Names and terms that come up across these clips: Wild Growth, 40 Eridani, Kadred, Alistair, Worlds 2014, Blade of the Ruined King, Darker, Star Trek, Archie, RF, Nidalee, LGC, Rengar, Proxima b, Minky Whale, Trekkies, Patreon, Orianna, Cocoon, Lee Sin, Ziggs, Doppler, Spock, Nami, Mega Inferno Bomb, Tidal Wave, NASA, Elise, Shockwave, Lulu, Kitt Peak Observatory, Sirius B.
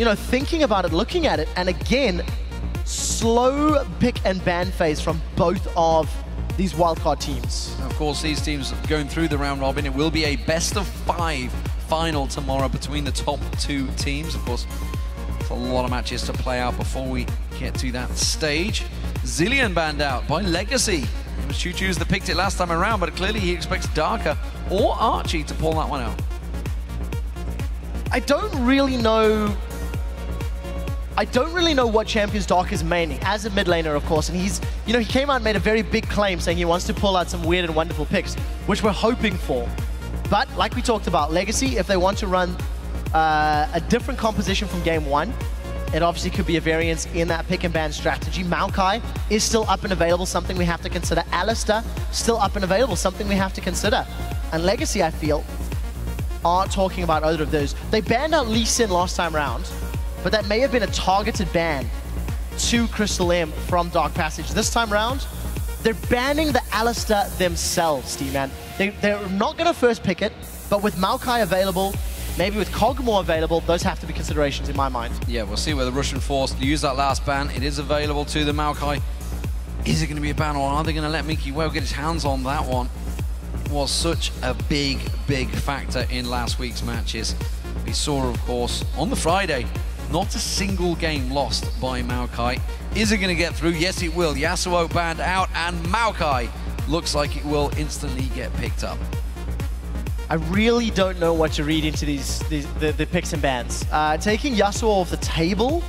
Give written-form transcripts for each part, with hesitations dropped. you know, thinking about it, looking at it, and again, slow pick and ban phase from both of these wildcard teams. Of course, these teams going through the round robin, it will be a best-of-5 final tomorrow between the top two teams. Of course, it's a lot of matches to play out before we get to that stage. Zilean banned out by Legacy. It was Chuchuz that picked it last time around, but clearly he expects Darker or Archie to pull that one out. I don't really know what champions Dark is maining, as a mid laner, of course, and he's, you know, he came out and made a very big claim saying he wants to pull out some weird and wonderful picks, which we're hoping for. But, like we talked about, Legacy, if they want to run a different composition from game one, it obviously could be a variance in that pick and ban strategy. Maokai is still up and available, something we have to consider. Alistair, still up and available, something we have to consider. And Legacy, I feel, are talking about either of those. They banned out Lee Sin last time round, but that may have been a targeted ban to Crystal M from Dark Passage. This time round, they're banning the Alistair themselves, D-Man. They're not going to first pick it, but with Maokai available, maybe with Kog'Maw available, those have to be considerations in my mind. Yeah, we'll see where the Russian Force use that last ban. It is available to the Maokai. Is it going to be a ban, or are they going to let Minky Whale get his hands on that one? It was such a big, big factor in last week's matches. We saw, of course, on the Friday, not a single game lost by Maokai. Is it going to get through? Yes, it will. Yasuo banned out, and Maokai looks like it will instantly get picked up. I really don't know what to read into the picks and bans. Taking Yasuo off the table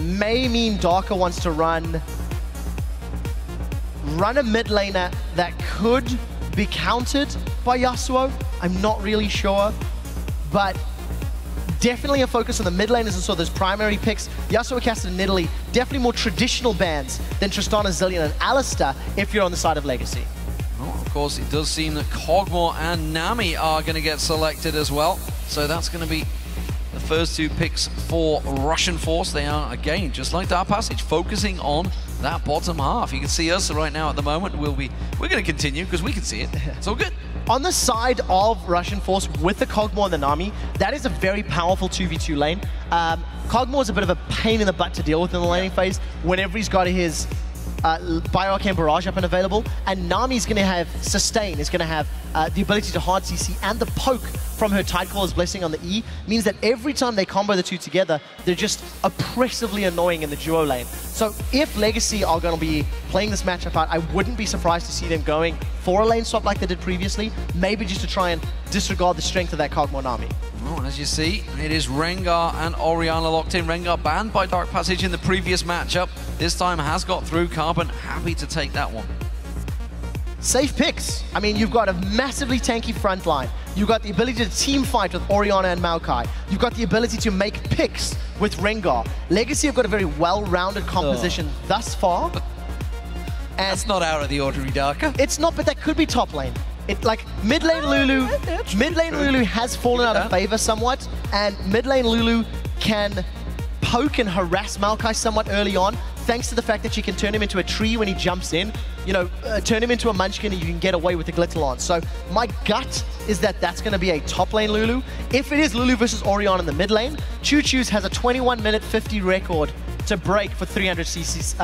may mean Darker wants to run a mid laner that could be countered by Yasuo. I'm not really sure, but definitely a focus on the mid laners and so those primary picks. Yasuo casted in Nidalee, definitely more traditional bans than Tristana, Zilean, and Alistair if you're on the side of Legacy. Well, of course, it does seem that Kog'Maw and Nami are going to get selected as well. So that's going to be the first two picks for Russian Force. They are, again, just like Dark Passage, focusing on that bottom half. You can see us right now at the moment. We're going to continue because we can see it. It's all good. On the side of Russian Force with the Kog'Maw and the Nami, that is a very powerful 2v2 lane. Kog'Maw is a bit of a pain in the butt to deal with in the laning phase whenever he's got his Bioarcane Barrage up and available. And Nami's going to have Sustain, is going to have the ability to hard CC, and the poke from her Tidecaller's Blessing on the E means that every time they combo the two together, they're just oppressively annoying in the duo lane. So if Legacy are going to be playing this matchup out, I wouldn't be surprised to see them going for a lane swap like they did previously, maybe just to try and disregard the strength of that Kog'Maw Nami. Well, as you see, it is Rengar and Orianna locked in. Rengar banned by Dark Passage in the previous matchup. This time has got through. Carbon happy to take that one. Safe picks. I mean, you've got a massively tanky front line. You've got the ability to team fight with Orianna and Maokai. You've got the ability to make picks with Rengar. Legacy have got a very well-rounded composition thus far. And that's not out of the ordinary, Darker. It's not, but that could be top lane. Like mid lane Lulu has fallen out of favor somewhat, and mid lane Lulu can poke and harass Maokai somewhat early on, thanks to the fact that she can turn him into a tree when he jumps in. You know, turn him into a munchkin, and you can get away with the glitter launch. So my gut is that that's going to be a top lane Lulu. If it is Lulu versus Orianna in the mid lane, Chuchuz has a 21:50 record to break for 300 CS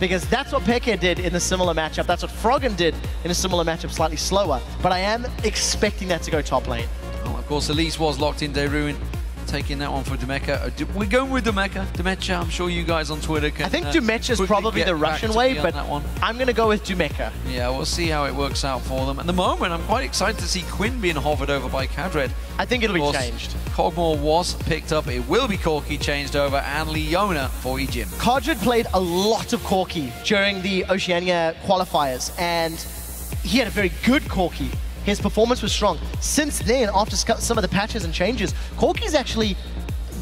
because that's what Peke did in a similar matchup. That's what Froggen did in a similar matchup, slightly slower. But I am expecting that to go top lane. Well, of course, Elise was locked in. Dayruin taking that one for Dumeca. We're going with Dumeca. Dumeca, I'm sure you guys on Twitter can... I think Dumeca's probably the Russian way, but I'm going to go with Dumeca. Yeah, we'll see how it works out for them. At the moment, I'm quite excited to see Quinn being hovered over by Kadred. I think it'll be changed. Kog'Maw was picked up. It will be Corki changed over, and Leona for Ejim. Kadred played a lot of Corki during the Oceania qualifiers, and he had a very good Corki. His performance was strong. Since then, after some of the patches and changes, Corki's actually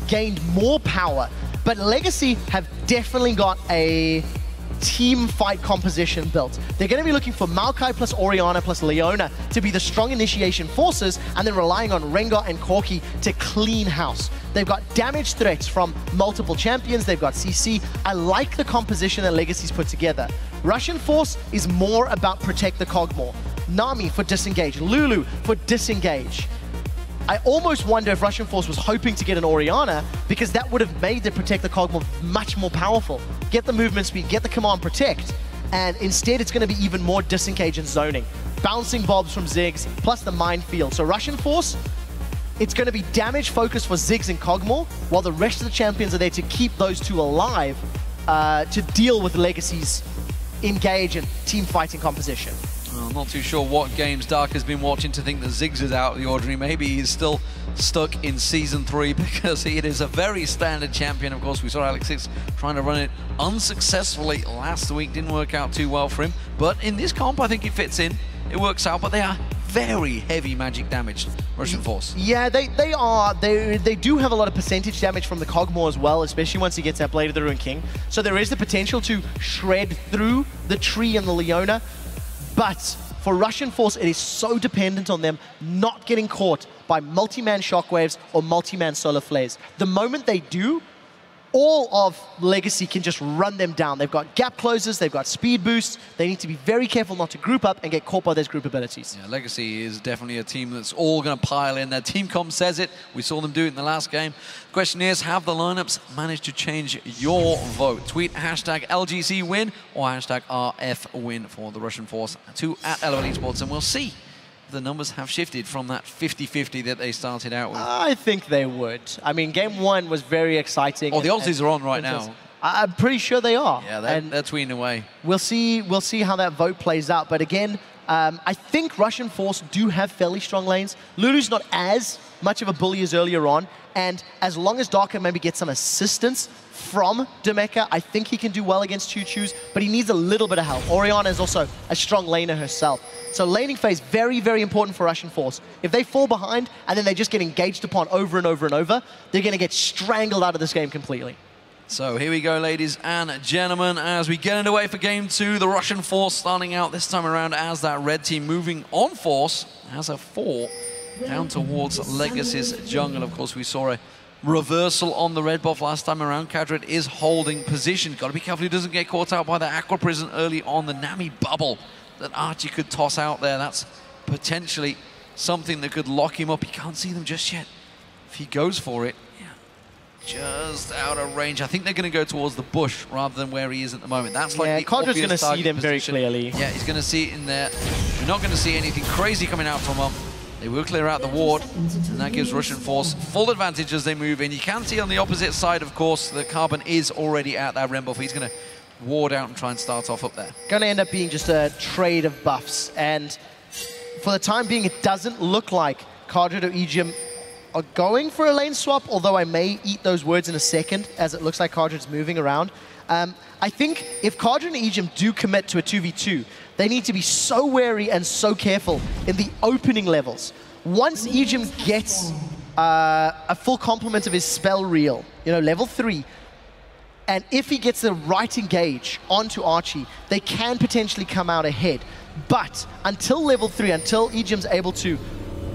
gained more power. But Legacy have definitely got a team fight composition built. They're going to be looking for Maokai plus Orianna plus Leona to be the strong initiation forces, and then relying on Rengar and Corki to clean house. They've got damage threats from multiple champions. They've got CC. I like the composition that Legacy's put together. Russian Force is more about protect the Kog'Maw. Nami for disengage, Lulu for disengage. I almost wonder if Russian Force was hoping to get an Orianna, because that would have made the Protect the Kog'Maw much more powerful. Get the movement speed, get the command protect, and instead it's going to be even more disengage and zoning. Bouncing bobs from Ziggs, plus the minefield. So Russian Force, it's going to be damage focused for Ziggs and Kog'Maw, while the rest of the champions are there to keep those two alive to deal with Legacy's engage and team fighting composition. Well, I'm not too sure what games Dark has been watching to think that Ziggs is out of the ordinary. Maybe he's still stuck in Season 3 because it is a very standard champion. Of course, we saw Alex Six trying to run it unsuccessfully last week. Didn't work out too well for him. But in this comp, I think it fits in. It works out, but they are very heavy magic damage, Russian Force. Yeah, they are. They do have a lot of percentage damage from the Kog'Maw as well, especially once he gets that Blade of the Ruined King. So there is the potential to shred through the tree and the Leona. But for Russian Force, it is so dependent on them not getting caught by multi-man shockwaves or multi-man solar flares. The moment they do, all of Legacy can just run them down. They've got gap closes, they've got speed boosts. They need to be very careful not to group up and get caught by those group abilities. Yeah, Legacy is definitely a team that's all going to pile in. Their team comp says it. We saw them do it in the last game. Question is, have the lineups managed to change your vote? Tweet hashtag LGC win or hashtag RF win for the Russian Force to @LOL Esports, and we'll see if the numbers have shifted from that 50-50 that they started out with. I think they would. I mean, game one was very exciting. Oh, the Aussies are on right now. I'm pretty sure they are. Yeah, they're tweeting away. We'll see how that vote plays out. But again, I think Russian Force do have fairly strong lanes. Lulu's not as much of a bully as earlier on. And as long as Darker maybe gets some assistance from Dumeca, I think he can do well against Chuchuz, but he needs a little bit of help. Orianna is also a strong laner herself. So laning phase, very, very important for Russian Force. If they fall behind and then they just get engaged upon over and over and over, they're going to get strangled out of this game completely. So here we go, ladies and gentlemen, as we get underway for game two. The Russian Force starting out this time around as that red team, moving on force as a 4 down towards Legacy's jungle. Of course, we saw a reversal on the red buff last time around. Kadred is holding position. Got to be careful he doesn't get caught out by the Aqua Prison early on. The Nami bubble that Archie could toss out there, that's potentially something that could lock him up. He can't see them just yet. If he goes for it, yeah, just out of range. I think they're going to go towards the bush rather than where he is at the moment. That's like the Kadred's going to see them very clearly. Yeah, he's going to see it in there. We're not going to see anything crazy coming out from him. They will clear out the ward, and that gives Russian Force full advantage as they move in. You can see on the opposite side, of course, that Carbon is already at that Rem buff. He's going to ward out and try and start off up there. Going to end up being just a trade of buffs, and for the time being, it doesn't look like Kadred or Ejim are going for a lane swap, although I may eat those words in a second, as it looks like Kadred's moving around. I think if Kadred and Ejim do commit to a 2v2, they need to be so wary and so careful in the opening levels. Once Ejim gets a full complement of his spell reel, you know, level 3, and if he gets the right engage onto Archie, they can potentially come out ahead. But until level 3, until Ejim's able to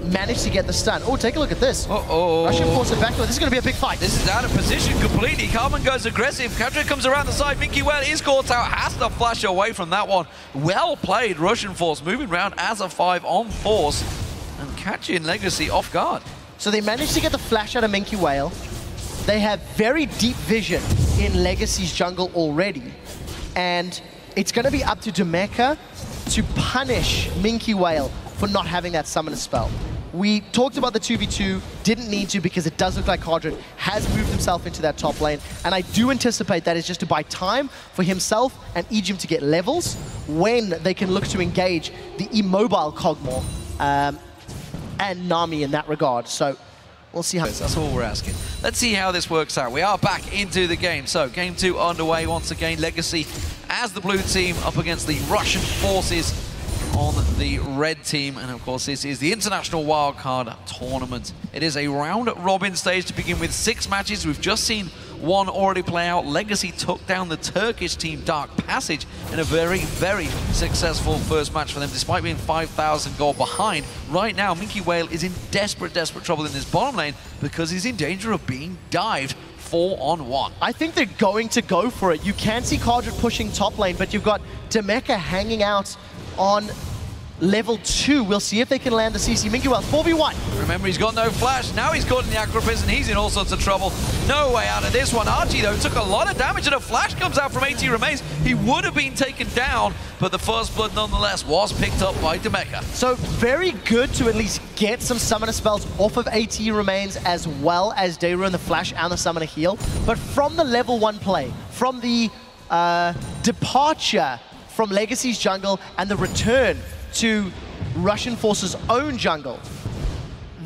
manage to get the stun. Oh, take a look at this. Uh-oh. Russian Force are back. This is going to be a big fight. This is out of position completely. Carbon goes aggressive. Kadred comes around the side. Minky Whale is caught out. Has to flash away from that one. Well played, Russian Force. Moving round as a 5 on Force and catching Legacy off guard. So they managed to get the flash out of Minky Whale. They have very deep vision in Legacy's jungle already. And it's going to be up to Dumeca to punish Minky Whale for not having that summoner spell. We talked about the 2v2, didn't need to because it does look like Kadred has moved himself into that top lane, and I do anticipate that is just to buy time for himself and Ejim to get levels when they can look to engage the immobile Kog'Maw and Nami in that regard. So we'll see how... That's all we're asking. Let's see how this works out. We are back into the game. So game two underway once again. Legacy as the blue team up against the Russian Forces on the red team, and of course this is the International Wildcard Tournament. It is a round-robin stage to begin with, 6 matches. We've just seen one already play out. Legacy took down the Turkish team Dark Passage in a very, very successful first match for them, despite being 5,000 gold behind. Right now, Minky Whale is in desperate, desperate trouble in this bottom lane because he's in danger of being dived 4-on-1. I think they're going to go for it. You can see Kadred pushing top lane, but you've got Dumeca hanging out on level 2. We'll see if they can land the CC. Minky Whale, 4v1. Remember, he's got no flash. Now he's caught in the Aqua Prison. He's in all sorts of trouble. No way out of this one. Archie, though, took a lot of damage, and a flash comes out from AT Remains. He would have been taken down, but the first blood, nonetheless, was picked up by Dumeca. So very good to at least get some summoner spells off of AT Remains, as well as Dayruin, the flash and the summoner heal. But from the level 1 play, from the departure from Legacy's jungle and the return to Russian Force's own jungle,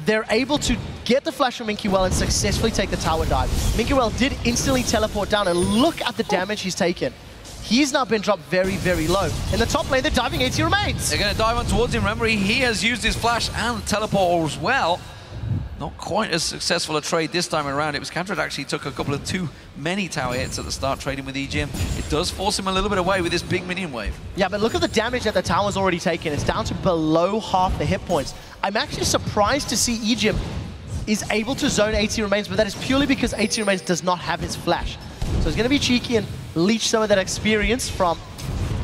they're able to get the flash from Minky Whale and successfully take the tower dive. Minky Whale did instantly teleport down, and look at the damage he's taken. He's now been dropped very, very low. In the top lane, they're diving AT Remains. They're going to dive on towards him. Remember, he has used his flash and teleport as well. Not quite as successful a trade this time around. It was Kadred actually took a couple of too many tower hits at the start trading with Ejim. It does force him a little bit away with this big minion wave. Yeah, but look at the damage that the tower's already taken. It's down to below half the hit points. I'm actually surprised to see Ejim is able to zone AT Remains, but that is purely because AT Remains does not have his flash. So it's going to be cheeky and leech some of that experience from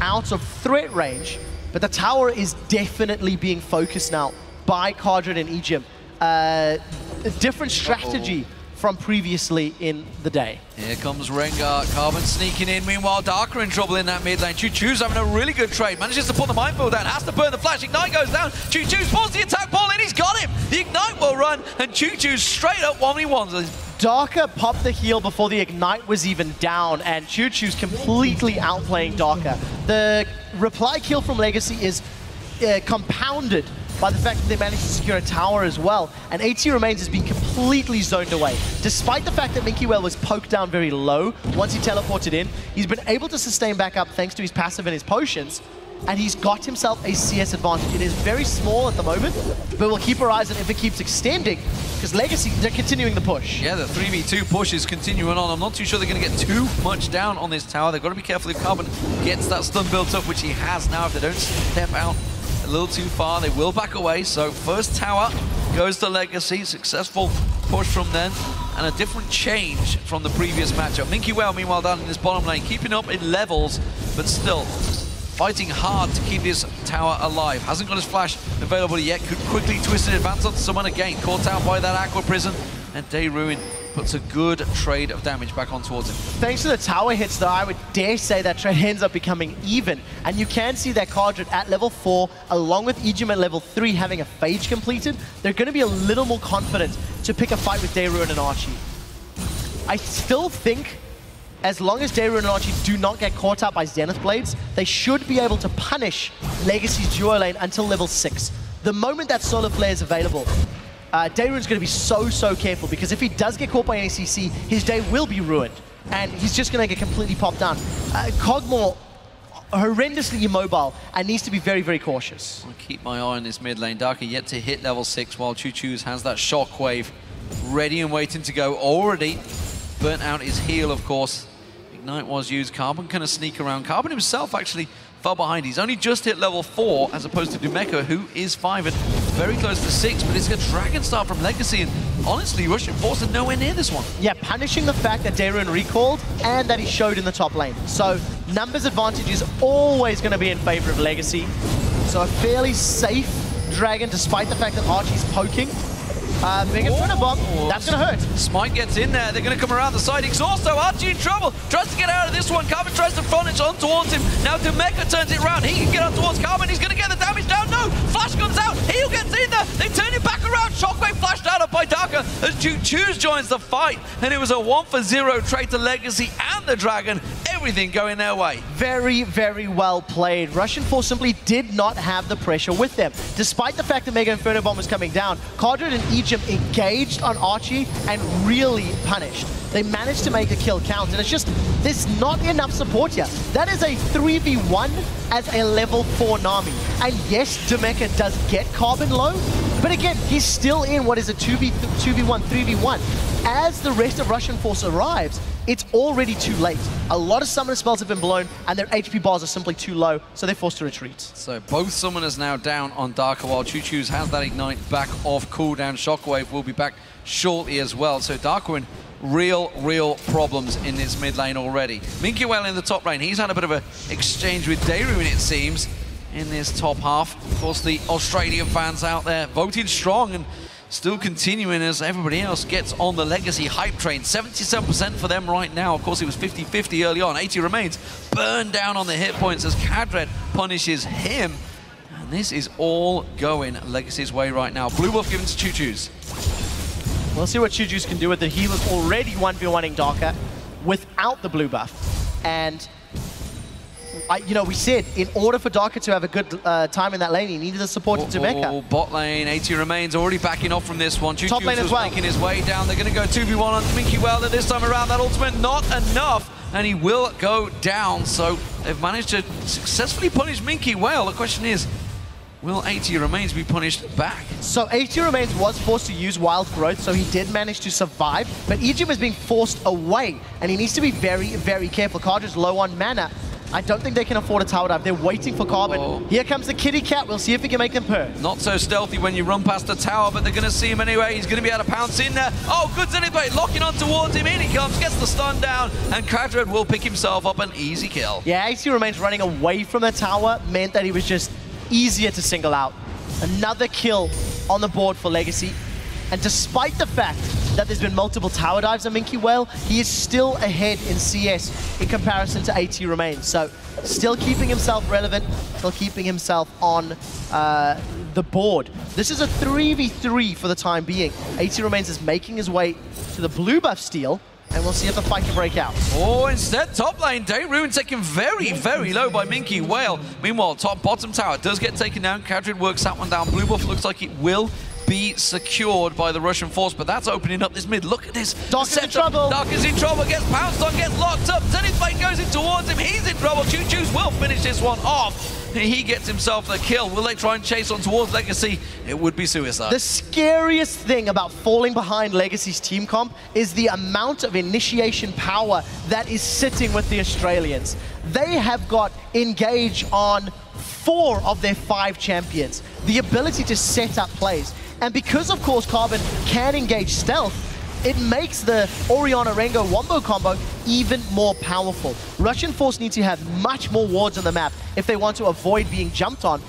out of threat range. But the tower is definitely being focused now by Kadred and Ejim. A different strategy from previously in the day. Here comes Rengar, Carbon sneaking in. Meanwhile, Darker in trouble in that mid lane. Chuchuz having a really good trade. Manages to pull the minefield down, has to burn the flash. Ignite goes down. Chuchuz pulls the attack ball in, he's got him. The Ignite will run, and Chuchuz straight up 1v1s. Darker popped the heal before the Ignite was even down, and Chuchuz completely outplaying Darker. The reply kill from Legacy is compounded by the fact that they managed to secure a tower as well. And AT Remains has been completely zoned away. Despite the fact that Minky Whale was poked down very low once he teleported in, he's been able to sustain back up thanks to his passive and his potions, and he's got himself a CS advantage. It is very small at the moment, but we'll keep our eyes on if it keeps extending, because Legacy, they're continuing the push. Yeah, the 3v2 push is continuing on. I'm not too sure they're going to get too much down on this tower. They've got to be careful if Carbon gets that stun built up, which he has now. If they don't step out a little too far, they will back away. So first tower goes to Legacy, successful push from them, and a different change from the previous matchup. Minky Whale, meanwhile, down in this bottom lane, keeping up in levels, but still fighting hard to keep this tower alive. Hasn't got his flash available yet, could quickly twist and advance onto someone again. Caught out by that Aqua Prison, and Dayruin puts a good trade of damage back on towards him. Thanks to the tower hits, though, I would dare say that trade ends up becoming even. And you can see that Kadred at level 4, along with Ejim at level 3, having a phage completed, they're going to be a little more confident to pick a fight with Dayruin and Archie. I still think, as long as Dayruin and Archie do not get caught out by Zenith Blades, they should be able to punish Legacy's duo lane until level 6. The moment that Solar Flare is available, Dayruin's going to be so careful, because if he does get caught by ACC, his day will be ruined, and he's just going to get completely popped down. Kog'Maw, horrendously immobile, and needs to be very cautious. I'll keep my eye on this mid lane. Darker yet to hit level 6, while Chuchuz has that Shockwave ready and waiting to go. Already burnt out his heal, of course. Ignite was used. Carbon kind of sneak around. Carbon himself actually fell behind. He's only just hit level 4, as opposed to Dumeca, who is 5 and very close to 6, but it's a Dragon Star from Legacy, and honestly, Russian Force are nowhere near this one. Yeah, punishing the fact that Dayruin recalled and that he showed in the top lane. So numbers advantage is always going to be in favor of Legacy. So a fairly safe Dragon, despite the fact that Archie's poking. Big Inferno Bomb, that's going to hurt. Smite gets in there, they're going to come around the side. Exhaust though, Archie in trouble, tries to get out of this one. Carbon tries to front edge on towards him. Now Dumeca turns it round, he can get on towards Carbon, he's going to get the damage down. No, flash comes out, heal gets in there, they turn it back around. Shockwave flashed out up by Darker as Chuchuz joins the fight, and it was a 1-for-0 trade to Legacy and the Dragon. Everything going their way. Very well played. Russian Force simply did not have the pressure with them. Despite the fact that Mega Inferno Bomb was coming down, Kadred and Ejim engaged on Archie and really punished. They managed to make a kill count, and it's just, there's not enough support here. That is a 3v1 as a level 4 Nami. And yes, Dumeca does get Carbon low, but again, he's still in what is a 2v1, 3v1. As the rest of Russian Force arrives, it's already too late. A lot of summoner spells have been blown, and their HP bars are simply too low, so they're forced to retreat. So both summoners now down on Darker, while Chuchuz has that Ignite back off cooldown. Shockwave will be back shortly as well. So Darker in real problems in this mid lane already. Minky Whale in the top lane, he's had a bit of an exchange with Dayruin, it seems. in this top half. Of course, the Australian fans out there voting strong and still continuing as everybody else gets on the Legacy hype train. 77% for them right now. Of course, it was 50-50 early on. AT Remains burned down on the hit points as Kadred punishes him. And this is all going Legacy's way right now. Blue buff given to Chuchuz. We'll see what Chuchuz can do with the healers already 1v1ing Darker without the blue buff. And you know, we said, in order for Darker to have a good time in that lane, he needed the support of Dumeca. Bot lane, AT Remains already backing off from this one. Chuchuz was making his way down. They're going to go 2v1 on Minky Whale this time around. That ultimate, not enough, and he will go down. So they've managed to successfully punish Minky Whale. The question is, will AT Remains be punished back? So AT Remains was forced to use Wild Growth, so he did manage to survive, but Ejim is being forced away, and he needs to be very, very careful. Kadred's low on mana. I don't think they can afford a tower dive. They're waiting for Carbon. Whoa. Here comes the kitty cat. We'll see if he can make them purr. Not so stealthy when you run past the tower, but they're going to see him anyway. He's going to be able to pounce in there. Oh, good anybody. Locking on towards him. In he comes. Gets the stun down. And Kadred will pick himself up an easy kill. Yeah, AT Remains running away from the tower meant that he was just easier to single out. Another kill on the board for Legacy. And despite the fact that there's been multiple tower dives on Minky Whale, he is still ahead in CS in comparison to AT Remains. So still keeping himself relevant, still keeping himself on the board. This is a 3v3 for the time being. AT Remains is making his way to the blue buff steal, and we'll see if the fight can break out. Oh, instead, top lane, Dayruin taken very, very low by Minky Whale. Meanwhile, bottom tower does get taken down. Kadred works that one down. Blue buff looks like it will be secured by the Russian Force, but that's opening up this mid. Look at this. Darker's in trouble. Darker's in trouble. Gets pounced on, gets locked up. Zenithblade goes in towards him. He's in trouble. Chuchuz will finish this one off. He gets himself the kill. Will they try and chase on towards Legacy? It would be suicide. The scariest thing about falling behind Legacy's team comp is the amount of initiation power that is sitting with the Australians. They have got engage on 4 of their 5 champions. The ability to set up plays. And because, of course, Carbon can engage stealth, it makes the Orianna Rengar Wombo combo even more powerful. Russian Force need to have much more wards on the map if they want to avoid being jumped on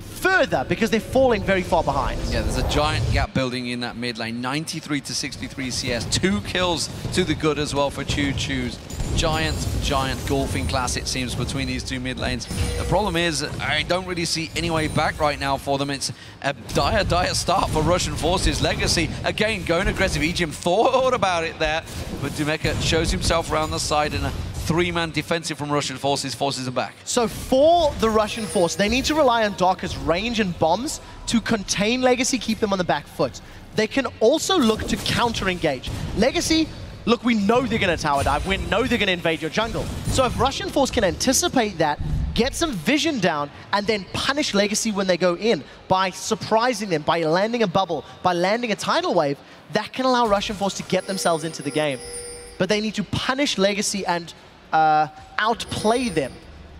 further, because they're falling very far behind. Yeah, there's a giant gap building in that mid lane. 93 to 63 CS, 2 kills to the good as well for Chuchuz. Giant golfing class, it seems, between these 2 mid lanes. The problem is, I don't really see any way back right now for them. It's a dire start for Russian Forces. Legacy, again, going aggressive. Ejim thought about it there, but Dumeca shows himself around the side, and a 3-man defensive from Russian Forces forces them back. So for the Russian Force, they need to rely on Darker's range and bombs to contain Legacy, keep them on the back foot. They can also look to counter-engage. Legacy, look, we know they're going to tower dive. We know they're going to invade your jungle. So if Russian Force can anticipate that, get some vision down, and then punish Legacy when they go in by surprising them, by landing a bubble, by landing a tidal wave, that can allow Russian Force to get themselves into the game. But they need to punish Legacy and outplay them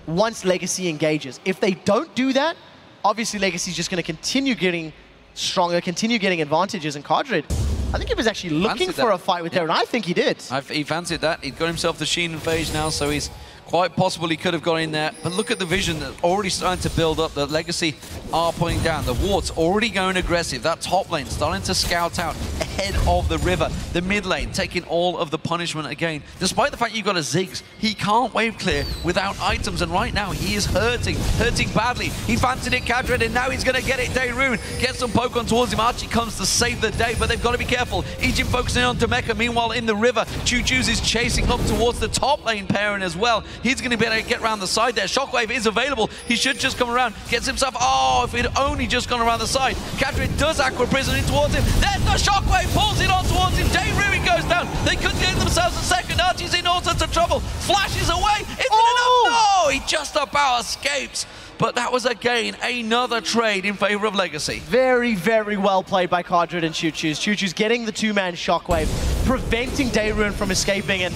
once Legacy engages. If they don't do that, obviously Legacy's just going to continue getting stronger, continue getting advantages, and Kadred, I think he was actually looking for a fight with Darren. I think he did. He fancied that. He'd got himself the Sheen and Phage now, so he's quite possible he could have got in there. But look at the vision that's already starting to build up. The Legacy are pulling down. The ward's already going aggressive. That top lane starting to scout out ahead of the river. The mid lane taking all of the punishment again. Despite the fact you've got a Ziggs, he can't wave clear without items. And right now he is hurting badly. He fancied it, Kadred, and now he's going to get it. Dayruin gets some poke on towards him. Archie comes to save the day, but they've got to be careful. Ejim focusing on Dumeca, meanwhile in the river, Chuchuz is chasing up towards the top lane pairing as well. He's going to be able to get around the side there. Shockwave is available. He should just come around. Gets himself, oh, if he'd only just gone around the side. Kadred does Aqua Prison in towards him. There's the Shockwave, pulls it on towards him. Dayruin goes down. They could give themselves a second. Archie's in all sorts of trouble. Flashes away. Isn't enough? No, he just about escapes. But that was, again, another trade in favor of Legacy. Very, very well played by Kadred and Chuchuz. Chuchuz getting the 2-man Shockwave, preventing Dayruin from escaping, and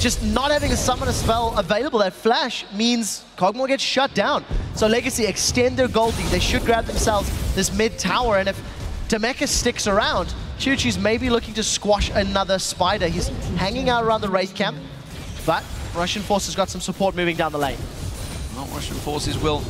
just not having a summoner spell available. That flash means Kog'Maw gets shut down. So Legacy extend their gold lead. They should grab themselves this mid tower, and if Dumeca sticks around, Chuchuz may be looking to squash another spider. He's hanging out around the Wraith camp, but Russian Force has got some support moving down the lane. Russian Forces will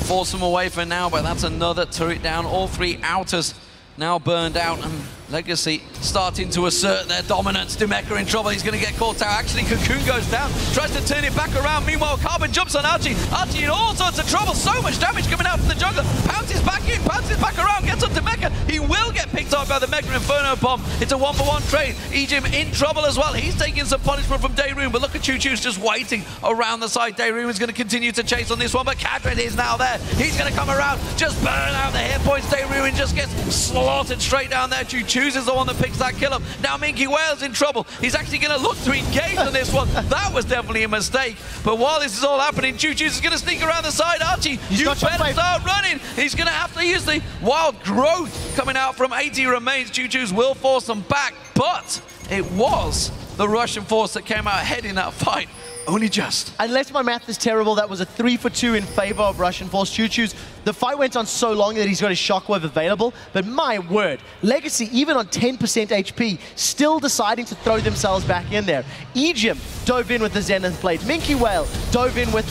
force them away for now, but that's another turret down. All three outers now burned out. And Legacy starting to assert their dominance. Dumeca in trouble. He's going to get caught out. Actually, Cocoon goes down. Tries to turn it back around. Meanwhile, Carbon jumps on Archie. Archie in all sorts of trouble. So much damage coming out from the jungler. Pounces back in. Pounces back around. Gets on Dumeca. He will get picked off by the Mega Inferno Bomb. It's a one-for-one trade. Ejim in trouble as well. He's taking some punishment from Dayruin. But look at Chuchuz just waiting around the side. Dayruin is going to continue to chase on this one. But Kadred is now there. He's going to come around. Just burn out the hit points. Dayruin just gets slaughtered straight down there. Chuchuz is the one that picks that kill up. Now Minky Whale's in trouble. He's actually going to look to engage on this one. That was definitely a mistake. But while this is all happening, Chuchuz is going to sneak around the side. Archie, you better start running. He's going to have to use the Wild Growth coming out from AT Remains. Chuchuz will force them back, but it was the Russian force that came out ahead in that fight. Only just. Unless my math is terrible, that was a 3-for-2 in favor of Russian Force. Chuchuz, the fight went on so long that he's got his Shockwave available, but my word, Legacy, even on 10% HP, still deciding to throw themselves back in there. Ejim dove in with the Zenith Blade. Minky Whale dove in with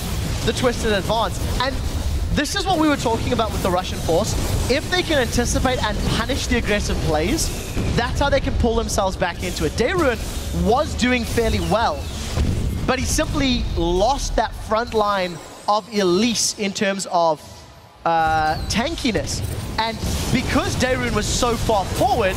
the Twisted Advance. And this is what we were talking about with the Russian Force. If they can anticipate and punish the aggressive plays, that's how they can pull themselves back into it. Dayruin was doing fairly well, but he simply lost that front line of Elise in terms of tankiness. And because Dayruin was so far forward,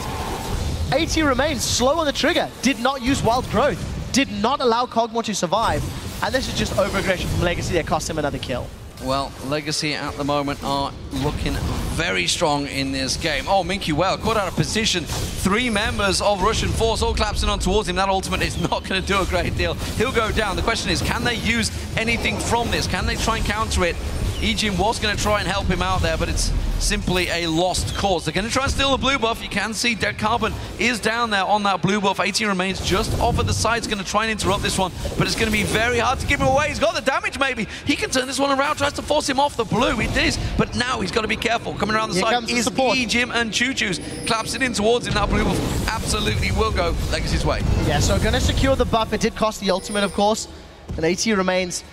AT Remains slow on the trigger, did not use Wild Growth, did not allow Kog'Maw to survive. And this is just over-aggression from Legacy that cost him another kill. Well, Legacy at the moment are looking very strong in this game. Oh, Minky Whale caught out of position. Three members of Russian Force all collapsing on towards him. That ultimate is not going to do a great deal. He'll go down. The question is, can they use anything from this? Can they try and counter it? Ejim was going to try and help him out there, but it's simply a lost cause. They're going to try and steal the blue buff. You can see Dead Carbon is down there on that blue buff. AT Remains just off at the side. He's going to try and interrupt this one, but it's going to be very hard to give him away. He's got the damage, maybe. He can turn this one around, tries to force him off the blue. He did, but now he's got to be careful. Coming around the side is Ejim and Chuchuz. Claps it in towards him. That blue buff absolutely will go Legacy's way. Yeah, so going to secure the buff. It did cost the ultimate, of course, and AT Remains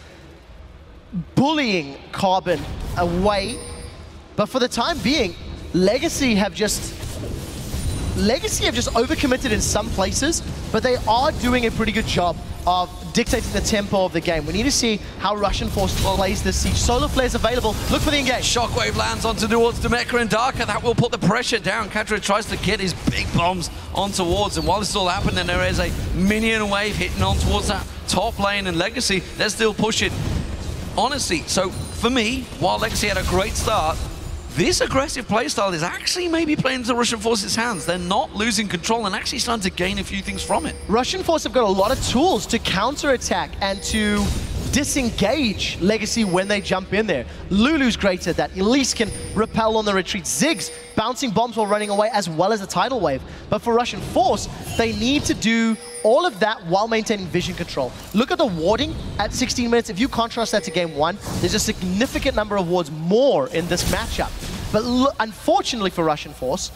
bullying Carbon away, but for the time being, Legacy have just overcommitted in some places, but they are doing a pretty good job of dictating the tempo of the game. We need to see how Russian Force plays this siege. Solar Flare's available. Look for the engage. Shockwave lands onto towards Dumeca and Darker. That will put the pressure down. Kadred tries to get his big bombs on towards, and while this is all happening, there is a minion wave hitting on towards that top lane, and Legacy, they're still pushing. Honestly, so for me, while Legacy had a great start, this aggressive playstyle is actually maybe playing into Russian Force's hands. They're not losing control and actually starting to gain a few things from it. Russian Force have got a lot of tools to counterattack and to disengage Legacy when they jump in there. Lulu's great at that. Elise can repel on the retreat. Ziggs bouncing bombs while running away, as well as the tidal wave. But for Russian Force, they need to do all of that while maintaining vision control. Look at the warding at 16 minutes. If you contrast that to game one, there's a significant number of wards more in this matchup. But unfortunately for Russian Force,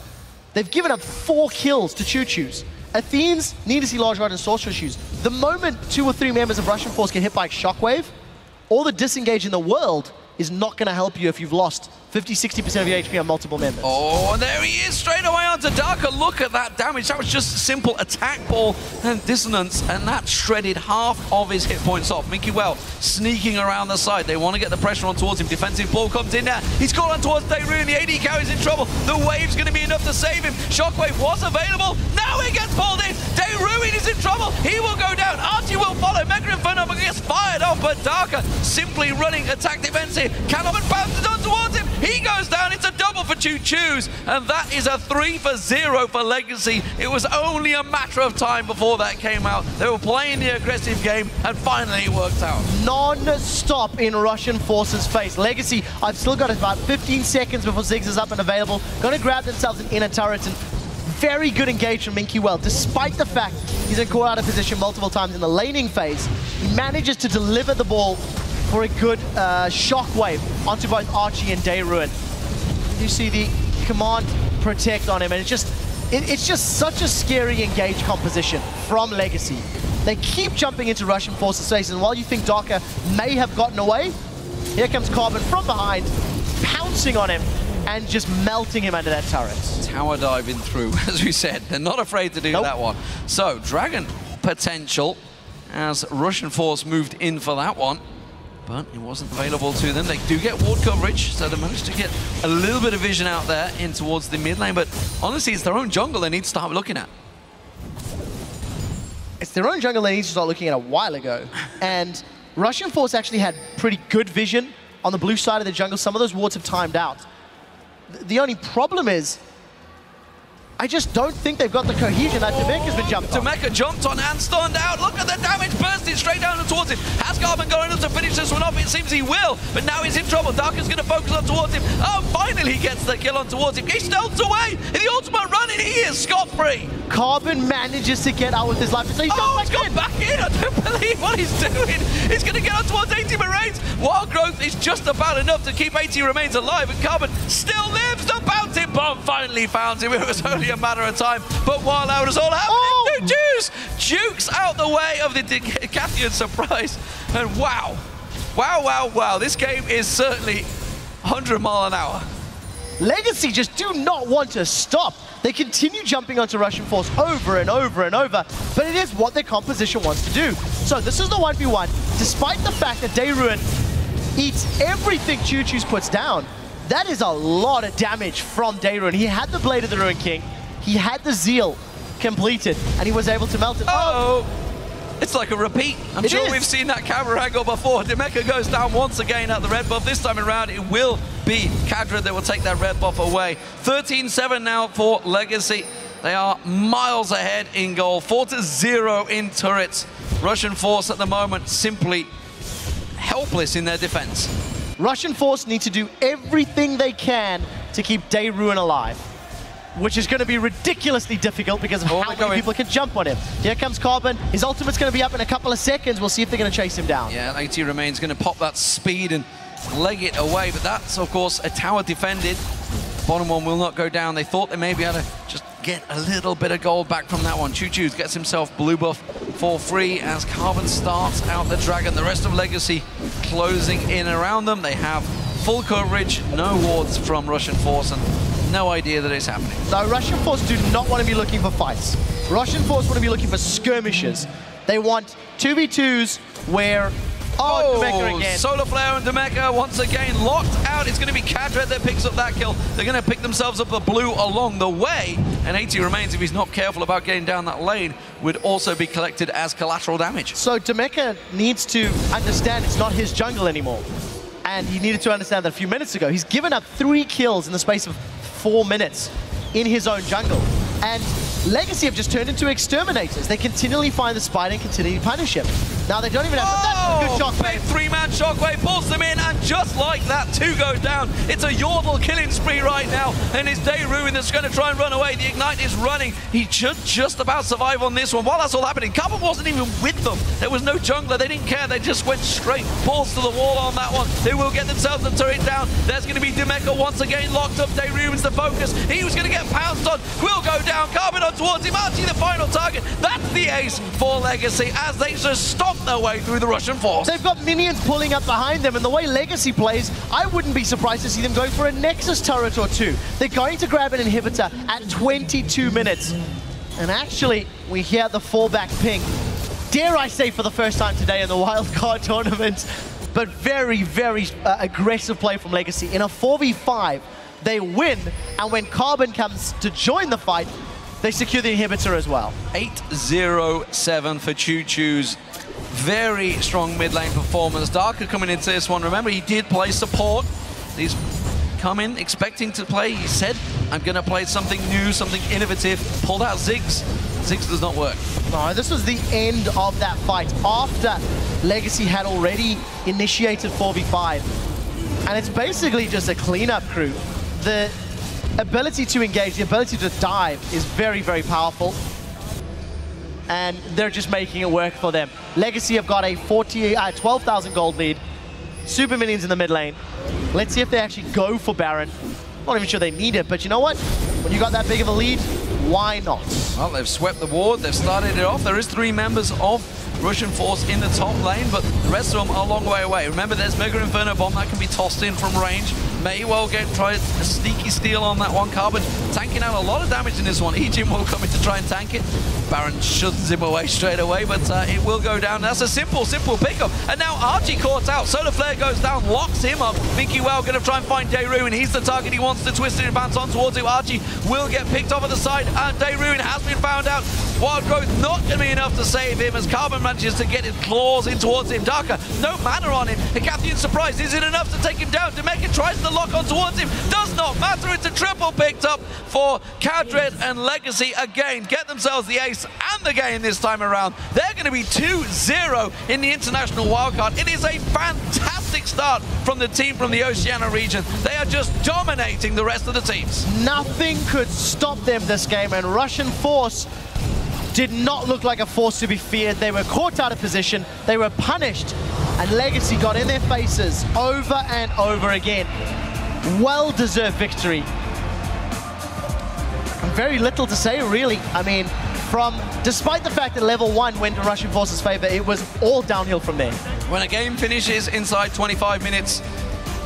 they've given up 4 kills to Chuchuz. Athenes need to see large rod and sorcerer issues. The moment 2 or 3 members of Russian Force get hit by a shockwave, all the disengage in the world is not going to help you if you've lost 50–60% of your HP on multiple members. Oh, and there he is, straight away onto Darker. Look at that damage. That was just a simple attack ball and dissonance, and that shredded half of his hit points off. Minky Whale sneaking around the side. They want to get the pressure on towards him. Defensive ball comes in there. He's caught on towards Dayruin. The AD carry's in trouble. The wave's going to be enough to save him. Shockwave was available. Now he gets pulled in. Dayruin is in trouble. He will go down. Archie will follow. Mega Inferno gets fired off, but Darker simply running attack defensive. Cannonman bounces on towards him. He goes down. It's a double for Chuchuz, and that is a 3-0 for Legacy. It was only a matter of time before that came out. They were playing the aggressive game, and finally it worked out. Non-stop in Russian Force's face. Legacy, I've still got about 15 seconds before Ziggs is up and available. Going to grab themselves an inner turret, and very good engage from Minky Whale. Despite the fact he's been caught out of position multiple times in the laning phase, he manages to deliver the ball for a good shockwave onto both Archie and Dayruin. You see the command protect on him, and it's just such a scary engage composition from Legacy. They keep jumping into Russian Force's face, and while you think Darker may have gotten away, here comes Carbon from behind. pouncing on him and just melting him under their turrets. Tower diving through, as we said. They're not afraid to do that one. So, Dragon potential, as Russian Force moved in for that one. But it wasn't available to them. They do get ward coverage, so they managed to get a little bit of vision out there in towards the mid lane. But honestly, it's their own jungle they need to start looking at. It's their own jungle they need to start looking at a while ago. And Russian Force actually had pretty good vision on the blue side of the jungle. Some of those wards have timed out. The only problem is, I just don't think they've got the cohesion that Dumeca's been jumped on. Dumeca jumped on and stunned out. Look at the damage bursting straight down and towards him. Has Carbon going up to finish this one off? It seems he will, but now he's in trouble. Darker's going to focus on towards him. Oh, finally he gets the kill on towards him. He stealths away in the ultimate run, and he is scot-free. Carbon manages to get out with his life. So he's gone back in. I don't believe what he's doing. He's going to get on towards AT Remains. Wild Growth is just about enough to keep AT Remains alive, and Carbon still lives. The bouncing bomb finally found him. It was only a matter of time, but while that was all happening, Dukes out the way of the Decathian surprise, and wow, this game is certainly 100 mile an hour. Legacy just do not want to stop. They continue jumping onto Russian Force over and over and over, but it is what their composition wants to do. So this is the 1v1, despite the fact that Dayruin eats everything Chuchuz puts down. That is a lot of damage from Dayruin. He had the Blade of the Ruin King, he had the Zeal completed, and he was able to melt it. It's like a repeat. I'm sure we've seen that camera angle before. Dumeca goes down once again at the red buff. This time around, it will be Kadred that will take that red buff away. 13-7 now for Legacy. They are miles ahead in goal, 4-0 in turrets. Russian Force at the moment simply helpless in their defense. Russian Force need to do everything they can to keep Dayruin alive, which is going to be ridiculously difficult because of how many people can jump on him. Here comes Carbon. His ultimate's going to be up in a couple of seconds. We'll see if they're going to chase him down. Yeah, AT Remains going to pop that speed and leg it away, but that's, of course, a tower defended. Bottom one will not go down. They thought they may be able to just get a little bit of gold back from that one. Chuchuz gets himself blue buff for free as Carbon starts out the Dragon. The rest of Legacy closing in around them. They have full coverage, no wards from Russian Force, and no idea that it's happening. So Russian Force do not want to be looking for fights. Russian Force want to be looking for skirmishes. They want 2v2s where... Dumeca again. Solar Flare and Dumeca once again locked out. It's going to be Kadred that picks up that kill. They're going to pick themselves up the blue along the way. And AT Remains, if he's not careful about getting down that lane, would also be collected as collateral damage. So Dumeca needs to understand it's not his jungle anymore. And he needed to understand that a few minutes ago. He's given up 3 kills in the space of 4 minutes in his own jungle. And Legacy have just turned into exterminators. They continually find the spider and continually punish him. Now they don't even have that's a good shockwave. Big 3-man shockwave pulls them in, and just like that, 2 go down. It's a Yordle killing spree right now, and it's Dayruin that's going to try and run away. The Ignite is running. He should just about survive on this one. While that's all happening, Carbon wasn't even with them. There was no jungler. They didn't care. They just went straight balls to the wall on that one. They will get themselves the turret down. There's going to be Dumeca once again locked up. Dayruin's the focus. He was going to get pounced on. Quill go down. Carbon on towards him. Archie the final target. That's the ace for Legacy as they just stop their way through the Russian Force. They've got minions pulling up behind them, and the way Legacy plays, I wouldn't be surprised to see them going for a Nexus turret or 2. They're going to grab an inhibitor at 22 minutes. And actually, we hear the fallback ping. Dare I say for the first time today in the wildcard tournament, but very, very aggressive play from Legacy. In a 4v5, they win, and when Carbon comes to join the fight, they secure the inhibitor as well. 8-0-7 for Chuchuz. Very strong mid-lane performance. Darker coming into this one. Remember, he did play support. He's come in expecting to play. He said, I'm going to play something new, something innovative. Pulled out Ziggs. Ziggs does not work. No, this was the end of that fight after Legacy had already initiated 4v5. And it's basically just a cleanup crew. The ability to engage, the ability to dive is very, very powerful. And they're just making it work for them. Legacy have got a 12,000 gold lead. Super minions in the mid lane. Let's see if they actually go for Baron. Not even sure they need it, but you know what? When you got that big of a lead, why not? Well, they've swept the ward. They've started it off. There is 3 members of Russian Force in the top lane, but the rest of them are a long way away. Remember, there's Mega Inferno Bomb that can be tossed in from range. may well get tried a sneaky steal on that one. Carbon tanking out a lot of damage in this one. Ejim will come in to try and tank it. Baron shuts him away straight away, but it will go down. That's a simple pickup. And now Archie caught out. Solar Flare goes down, locks him up. Minky Whale going to try and find Dayruin. He's the target he wants to twist and advance on towards him. Archie will get picked off at the side, and Dayruin has been found out. Wild Growth not going to be enough to save him as Carbon manages to get his claws in towards him. Darker, no mana on him. Hecathian's surprise, is it enough to take him down? Dumeca tries to lock on towards him. Does not matter. It's a triple picked up for Kadred and Legacy again. Get themselves the ace and the game this time around. They're going to be 2-0 in the international wildcard. It is a fantastic start from the team from the Oceania region. They are just dominating the rest of the teams. Nothing could stop them this game, and Russian Force did not look like a force to be feared. They were caught out of position, they were punished, and Legacy got in their faces over and over again. Well-deserved victory. Very little to say, really. I mean, despite the fact that level 1 went in Russian Force's favor, it was all downhill from there. When a game finishes inside 25 minutes,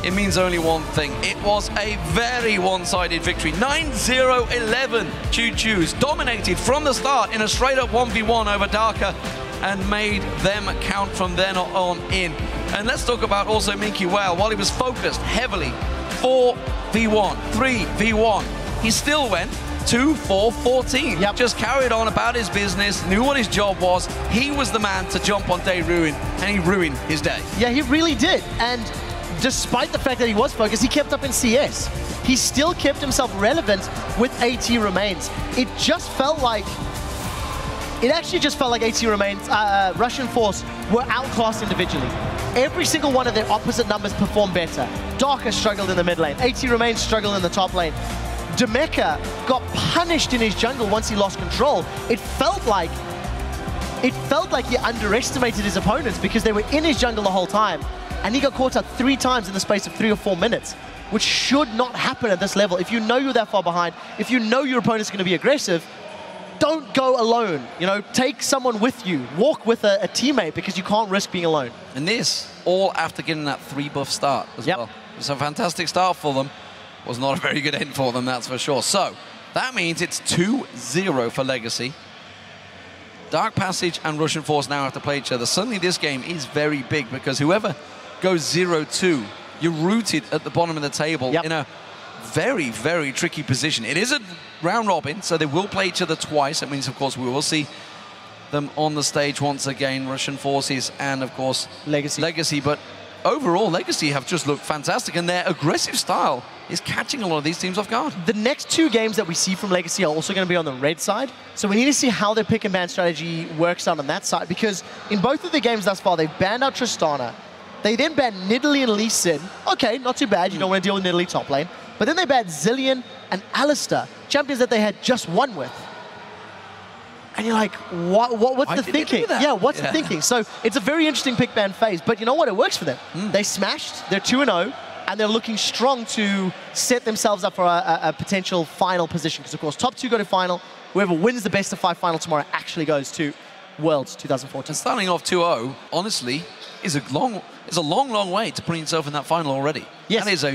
it means only one thing. It was a very one-sided victory. 9-0-11 Chuchuz dominated from the start in a straight-up 1v1 over Darker and made them count from then on in. And let's talk about also Minky Whale. While he was focused heavily, 4v1, 3v1, he still went 2-4-14. Yep. Just carried on about his business, knew what his job was. He was the man to jump on Dayruin, and he ruined his day. Yeah, he really did. And despite the fact that he was focused, he kept up in CS. He still kept himself relevant with AT Remains. It just felt like, it actually just felt like AT Remains, Russian Force were outclassed individually. Every single one of their opposite numbers performed better. Darker struggled in the mid lane. AT Remains struggled in the top lane. Dumeca got punished in his jungle once he lost control. It felt like he underestimated his opponents because they were in his jungle the whole time. And he got caught out 3 times in the space of 3 or 4 minutes, which should not happen at this level. If you know you're that far behind, if you know your opponent's going to be aggressive, don't go alone. You know, take someone with you. Walk with a teammate because you can't risk being alone. And this, all after getting that 3-buff start as well. It was a fantastic start for them. It was not a very good end for them, that's for sure. So, that means it's 2-0 for Legacy. Dark Passage and Russian Force now have to play each other. Suddenly this game is very big because whoever goes 0-2, you're rooted at the bottom of the table in a very, very tricky position. It is a round robin, so they will play each other twice. That means, of course, we will see them on the stage once again, Russian Forces and, of course, Legacy. But overall, Legacy have just looked fantastic, and their aggressive style is catching a lot of these teams off guard. The next 2 games that we see from Legacy are also going to be on the red side, so we need to see how their pick and ban strategy works out on that side, because in both of the games thus far, they've banned out Tristana. They then banned Nidalee and Lee Sin. Okay, not too bad. You don't want to deal with Nidalee top lane. But then they banned Zilean and Alistair, champions that they had just won with. And you're like, what's the thinking? Yeah, what's the thinking? So it's a very interesting pick ban phase. But you know what? It works for them. They smashed. They're 2-0. And they're looking strong to set themselves up for a potential final position. Because, of course, top 2 go to final. Whoever wins the best of 5 final tomorrow actually goes to Worlds 2014. And starting off 2-0, honestly, is a long way to putting yourself in that final already. Yes. That is a